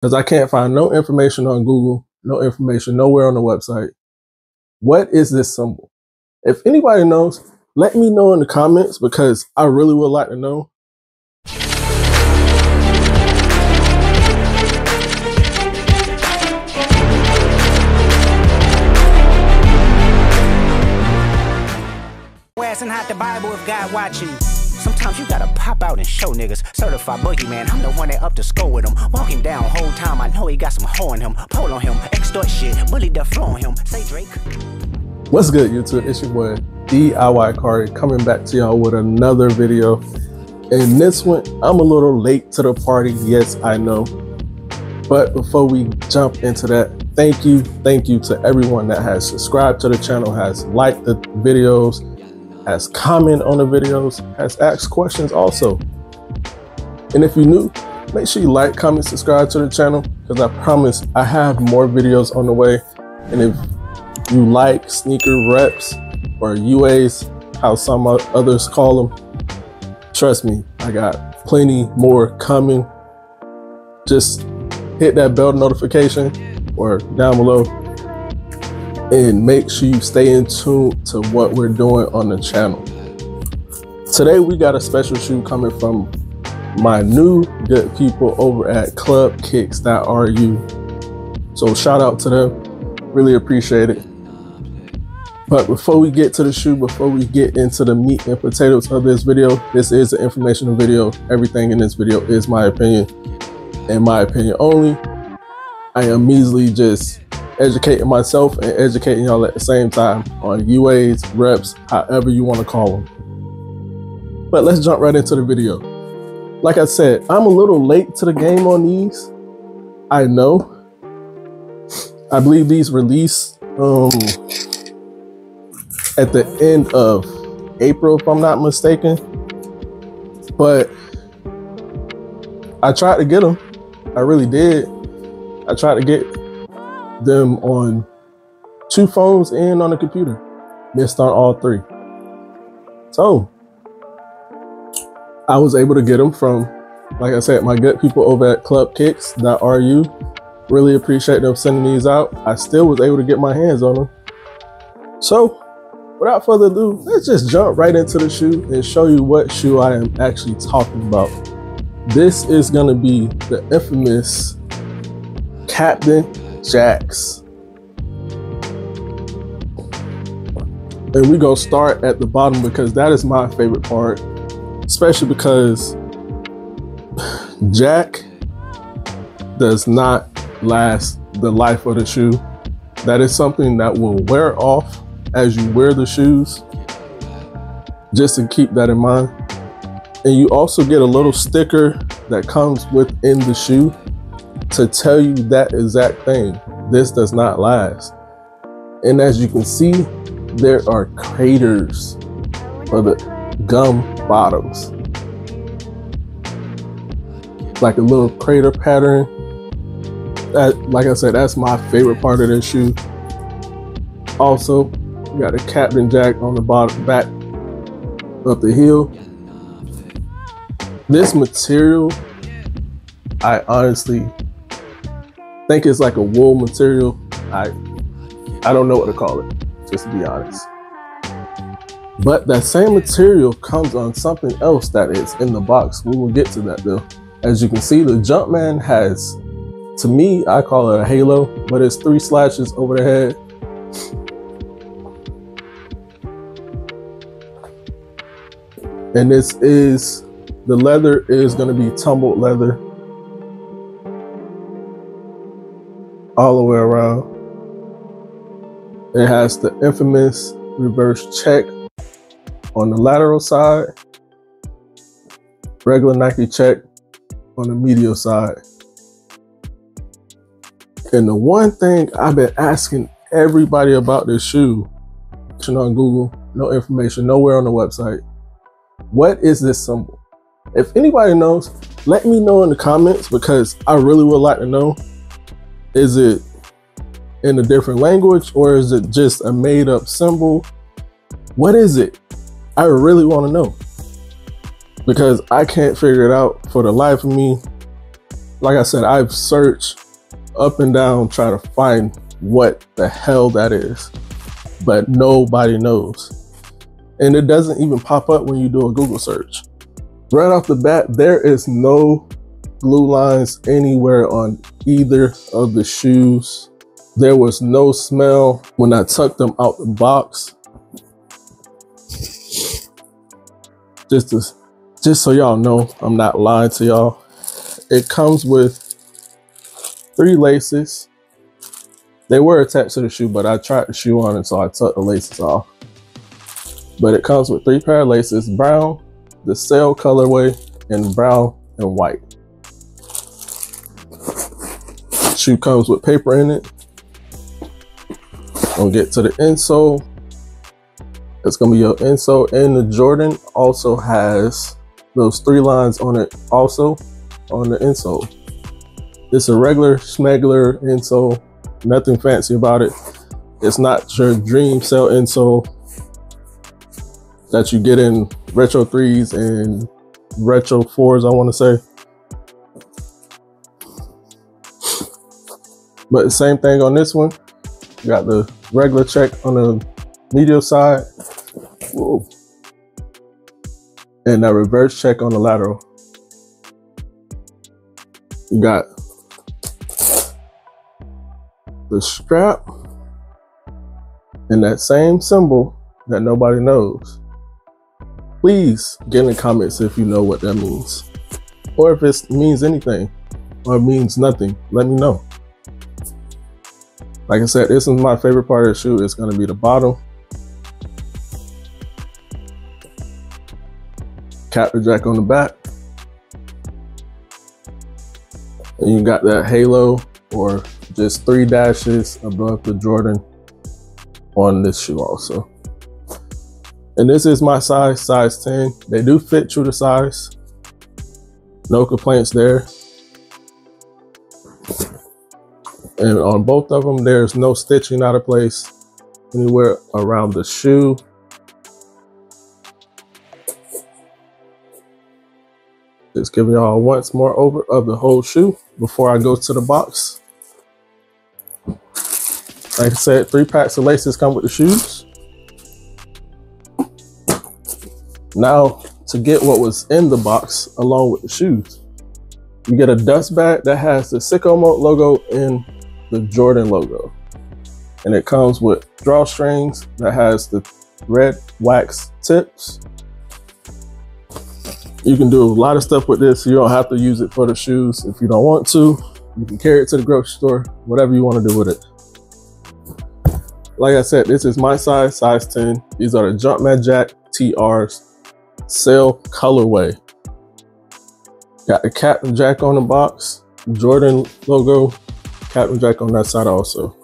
because I can't find no information on Google, no information nowhere on the website. What is this symbol? If anybody knows, let me know in the comments, because I really would like to know. And hide the Bible if God watching. Sometimes you gotta pop out and show niggas. Certified boogeyman, I'm the one that up to score with him. Walk him down whole time, I know he got some hoe in him. Pole on him, extort shit, bully the floor on him. Say Drake. What's good, YouTube? It's your boy DIY Cari coming back to y'all with another video. And this one, I'm a little late to the party. Yes, I know. But before we jump into that, thank you to everyone that has subscribed to the channel, has liked the videos, has commented on the videos, has asked questions also. And if you're new, make sure you like, comment, subscribe to the channel, because I promise I have more videos on the way. And if you like sneaker reps or UAs, how some others call them, trust me, I got plenty more coming. Just hit that bell notification or down below, and make sure you stay in tune to what we're doing on the channel. Today we got a special shoe coming from my new good people over at ClubKicks.ru. So shout out to them, really appreciate it. But before we get to the shoe, before we get into the meat and potatoes of this video, this is an informational video. Everything in this video is my opinion and my opinion only. I am measly just educating myself and educating y'all at the same time on UAs, reps, however you want to call them. But let's jump right into the video. Like I said, I'm a little late to the game on these. I know. I believe these released at the end of April, if I'm not mistaken. But I tried to get them. I really did. I tried to get them on two phones and on a computer. Missed on all three. So I was able to get them from, like I said, my good people over at ClubKicks.ru. Really appreciate them sending these out. I still was able to get my hands on them. So without further ado, let's just jump right into the shoe and show you what shoe I am actually talking about. This is gonna be the infamous Captain Jacks, and we gonna start at the bottom because that is my favorite part, especially because Jack does not last the life of the shoe. That is something that will wear off as you wear the shoes, just to keep that in mind. And you also get a little sticker that comes within the shoe to tell you that exact thing. This does not last. And as you can see, there are craters for the gum bottoms. Like a little crater pattern. That, like I said, that's my favorite part of this shoe. Also, you got a Captain Jack on the bottom back of the heel. This material, I honestly think it's like a wool material. I don't know what to call it, just to be honest. But that same material comes on something else that is in the box. We will get to that though. As you can see, the Jumpman has, to me, I call it a halo, but it's three slashes over the head. And this is, the leather is gonna be tumbled leather all the way around. It has the infamous reverse check on the lateral side, regular Nike check on the medial side. And the one thing I've been asking everybody about this shoe, on Google, no information, nowhere on the website. What is this symbol? If anybody knows, let me know in the comments, because I really would like to know. Is it in a different language, or is it just a made up symbol? What is it? I really want to know, because I can't figure it out for the life of me. like I said, I've searched up and down trying to find what the hell that is, but nobody knows. And it doesn't even pop up when you do a Google search. Right off the bat, there is no glue lines anywhere on either of the shoes. There was no smell when I tucked them out the box. Just so y'all know, I'm not lying to y'all. It comes with 3 laces. They were attached to the shoe, but I tried the shoe on and so I tucked the laces off. But it comes with 3 pair of laces, brown, the sail colorway, and brown and white. Shoe comes with paper in it. I'll get to the insole. It's gonna be your insole, and the Jordan also has those 3 lines on it, also on the insole. It's a regular schmegler insole, nothing fancy about it. It's not your dream sail insole that you get in retro 3s and retro 4s, I want to say. But the same thing on this one. You got the regular check on the medial side. Whoa. And a reverse check on the lateral. You got the strap and that same symbol that nobody knows. Please get in the comments if you know what that means, or if it means anything or it means nothing. Let me know. Like I said, this is my favorite part of the shoe. It's going to be the bottom. Captain Jack on the back. And you got that halo, or just 3 dashes above the Jordan on this shoe also. And this is my size, size 10. They do fit true to size. No complaints there. And on both of them, there's no stitching out of place anywhere around the shoe. Just giving y'all once more over of the whole shoe before I go to the box. Like I said, 3 packs of laces come with the shoes. Now, to get what was in the box along with the shoes, you get a dust bag that has the Sicko Mode logo and the Jordan logo. And it comes with drawstrings that has the red wax tips. You can do a lot of stuff with this. You don't have to use it for the shoes if you don't want to. You can carry it to the grocery store, whatever you want to do with it. Like I said, this is my size, size 10. These are the Jumpman Jack TR's sail colorway. Got the Captain Jack on the box, Jordan logo, Captain Jack on that side also,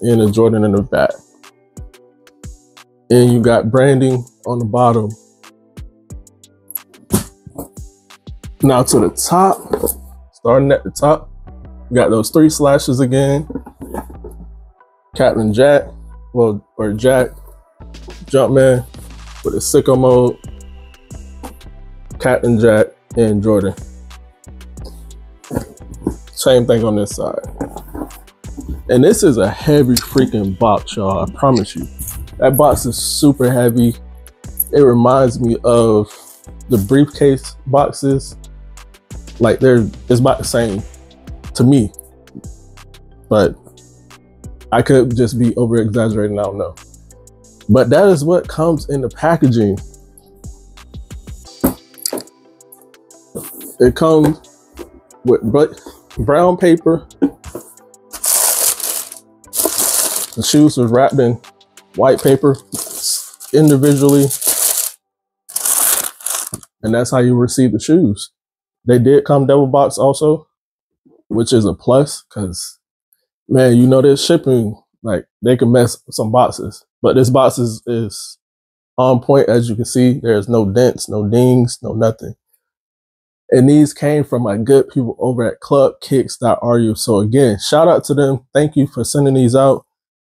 and the Jordan in the back. And you got branding on the bottom. Now to the top, starting at the top, you got those 3 slashes again. Captain Jack, well, or Jack, Jumpman with a Sicko Mode, Captain Jack, and Jordan. Same thing on this side. And this is a heavy freaking box, y'all, I promise you. That box is super heavy. It reminds me of the briefcase boxes. Like, it's about the same to me, but I could just be over exaggerating, I don't know. But that is what comes in the packaging. It comes with brown paper. The shoes were wrapped in white paper individually. And that's how you receive the shoes. They did come double box also, which is a plus, because, man, you know, this shipping, like, they can mess up some boxes. But this box is on point. As you can see, there's no dents, no dings, no nothing. And these came from my good people over at ClubKicks.ru. So again, shout out to them. Thank you for sending these out.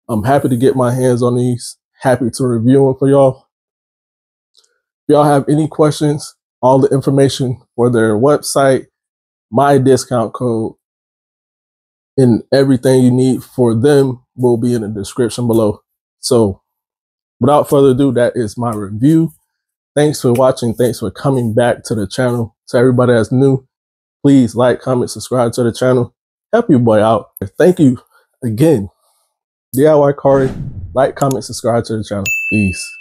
I'm happy to get my hands on these. Happy to review them for y'all. If y'all have any questions, all the information for their website my discount code and everything you need for them will be in the description below. So without further ado, that is my review. Thanks for watching. Thanks for coming back to the channel. To everybody that's new, please like, comment, subscribe to the channel. Help your boy out. Thank you again. DIY Cari. Like, comment, subscribe to the channel. Peace.